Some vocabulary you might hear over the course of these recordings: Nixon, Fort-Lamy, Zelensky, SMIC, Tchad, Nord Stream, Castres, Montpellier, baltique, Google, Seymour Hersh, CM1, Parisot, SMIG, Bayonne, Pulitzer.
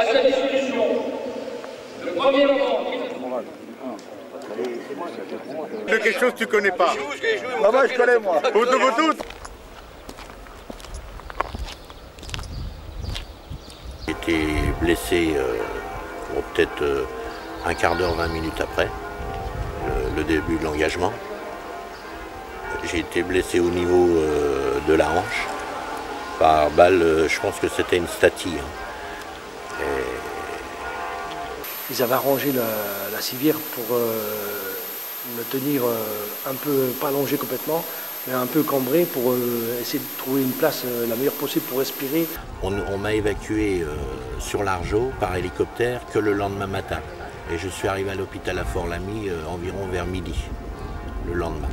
à sa discussion, le premier moment... De quelque chose que tu connais pas. Bah moi je connais moi. Vous toutes. J'étais blessé peut-être un quart d'heure, 20 minutes après le début de l'engagement. J'ai été blessé au niveau de la hanche par balle, je pense que c'était une statille. Hein. Ils avaient arrangé la civière pour me tenir un peu, pas allongé complètement, mais un peu cambré pour essayer de trouver une place la meilleure possible pour respirer. On m'a évacué sur l'Argeau par hélicoptère que le lendemain matin. Et je suis arrivé à l'hôpital à Fort-Lamy environ vers midi, le lendemain.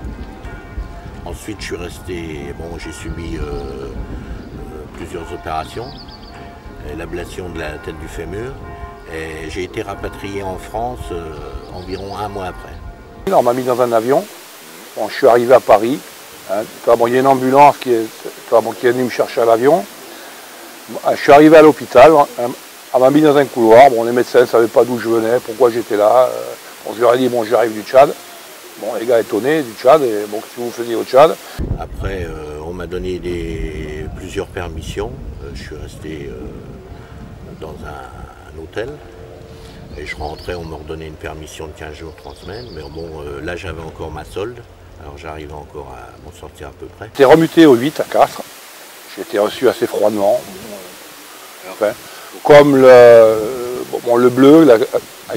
Ensuite, je suis resté, bon, j'ai subi plusieurs opérations, l'ablation de la tête du fémur, et j'ai été rapatrié en France environ un mois après. On m'a mis dans un avion, bon, je suis arrivé à Paris, hein. Bon, il y a une ambulance qui est venue me chercher à l'avion. Je suis arrivé à l'hôpital, on m'a mis dans un couloir, bon, les médecins ne savaient pas d'où je venais, pourquoi j'étais là. Bon, je leur ai dit, bon, j'arrive du Tchad. Bon, les gars étonnés du Tchad, et bon, qu'est-ce que vous faisiez au Tchad? Après, on m'a donné plusieurs permissions, je suis resté dans un hôtel. Et je rentrais, on me redonnait une permission de 15 jours, 3 semaines. Mais bon, là j'avais encore ma solde, alors j'arrivais encore à m'en sortir à peu près. J'étais remuté au 8 à Castres, j'ai été reçu assez froidement. Enfin, comme bon, le bleu là,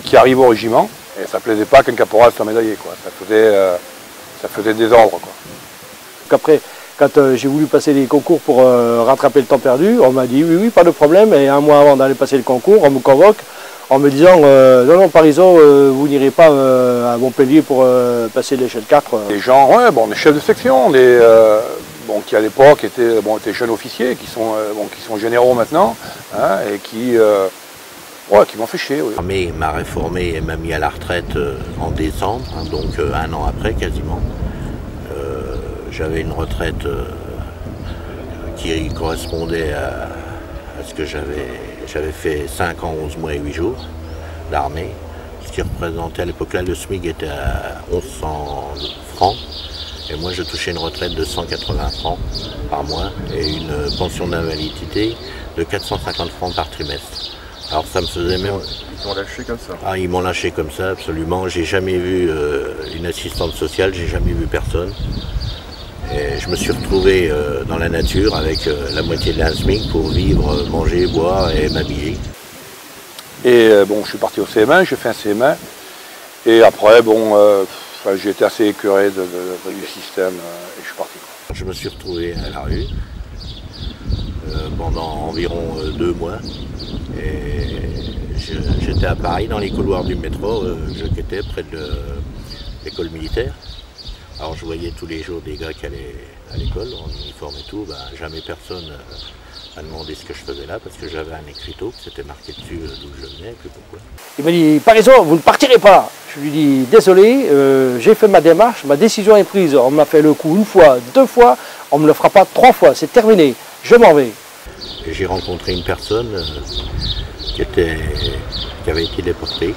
qui arrive au régiment, et ça ne plaisait pas qu'un caporal soit médaillé, quoi. Ça faisait désordre, quoi. Donc après, quand j'ai voulu passer les concours pour rattraper le temps perdu, on m'a dit oui, pas de problème. Et un mois avant d'aller passer le concours, on me convoque. En me disant, non, Parisot, vous n'irez pas à Montpellier pour passer l'échelle 4. Les gens, ouais, bon, les chefs de section, qui à l'époque étaient, bon, étaient jeunes officiers, qui sont généraux maintenant, hein, et qui m'ont fait chier. Oui. L'armée m'a réformé et m'a mis à la retraite en décembre, hein, donc un an après quasiment. J'avais une retraite qui correspondait à ce que j'avais fait 5 ans, 11 mois et 8 jours d'armée, ce qui représentait à l'époque là, le SMIG était à 1100 francs et moi je touchais une retraite de 180 francs par mois et une pension d'invalidité de 450 francs par trimestre. Alors ça me faisait même... Ils m'ont lâché comme ça? Ah, ils m'ont lâché comme ça, absolument. J'ai jamais vu une assistante sociale, j'ai jamais vu personne. Et je me suis retrouvé dans la nature avec la moitié de la SMIC pour vivre, manger, boire et m'habiller. Et bon, je suis parti au CM1, j'ai fait un CM1. Et après, bon, j'ai été assez écœuré du système et je suis parti. Je me suis retrouvé à la rue pendant environ 2 mois. Et j'étais à Paris, dans les couloirs du métro, je quittais près de l'école militaire. Alors je voyais tous les jours des gars qui allaient à l'école, en uniforme et tout, ben, jamais personne n'a demandé ce que je faisais là, parce que j'avais un écriteau, c'était marqué dessus d'où je venais, et puis pourquoi. Il m'a dit, Parisot, vous ne partirez pas. Je lui dis, désolé, j'ai fait ma démarche, ma décision est prise, on m'a fait le coup une fois, 2 fois, on ne me le fera pas 3 fois, c'est terminé, je m'en vais. J'ai rencontré une personne qui avait été déportée.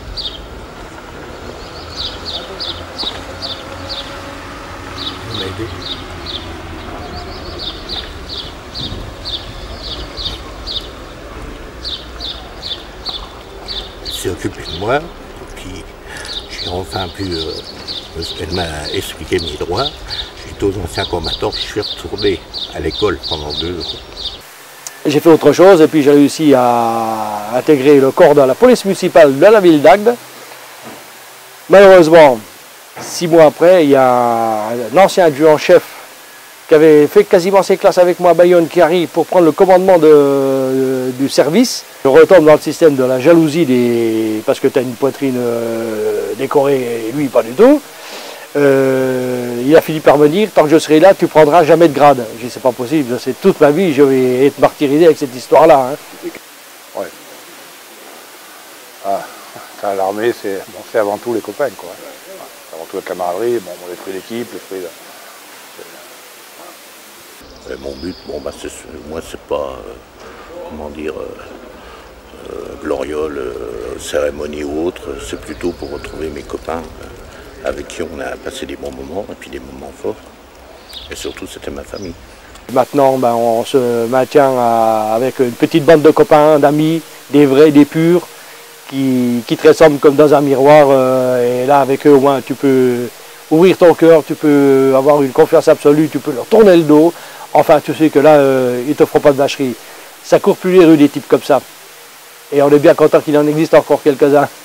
Elle s'est occupée de moi, puis j'ai enfin pu. Elle m'a expliqué mes droits. J'étais aux anciens combattants, je suis retourné à l'école pendant 2 ans. J'ai fait autre chose et puis j'ai réussi à intégrer le corps dans la police municipale de la ville d'Agde. Malheureusement, 6 mois après, il y a un ancien adjudant-chef qui avait fait quasiment ses classes avec moi à Bayonne qui arrive pour prendre le commandement du service. Je retombe dans le système de la jalousie parce que tu as une poitrine décorée et lui pas du tout. Il a fini par me dire, tant que je serai là, tu prendras jamais de grade. Je dis, c'est pas possible, c'est toute ma vie, je vais être martyrisé avec cette histoire-là. Hein. Ouais. Ah, l'armée, c'est bon, avant tout les copains, quoi. Avant tout la camaraderie, bon, les fruits d'équipe, les fruits de... Mon but, bon, bah, moi, c'est pas, comment dire, glorioles, cérémonies ou autres, c'est plutôt pour retrouver mes copains avec qui on a passé des bons moments et puis des moments forts. Et surtout, c'était ma famille. Maintenant, ben, on se maintient avec une petite bande de copains, d'amis, des vrais, des purs, qui te ressemblent comme dans un miroir. Et là, avec eux, au moins, tu peux ouvrir ton cœur, tu peux avoir une confiance absolue, tu peux leur tourner le dos. Enfin, tu sais que là, ils ne te feront pas de vacherie. Ça court plus les rues, des types comme ça. Et on est bien content qu'il en existe encore quelques-uns.